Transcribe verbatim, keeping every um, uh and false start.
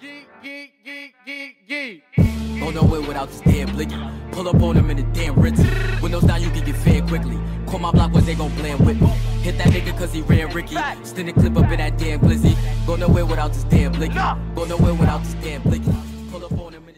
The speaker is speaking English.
Don't know it without this damn Blixky. Pull up on him in the damn Ritz. Windows down, you can get fed quickly. Call my block, was they gon' blend with me? Hit that nigga cause he ran Ricky. Send a clip up in that damn Blizzy. Go nowhere without this damn Blixky. Go nowhere without this damn Blixky. Pull up on him.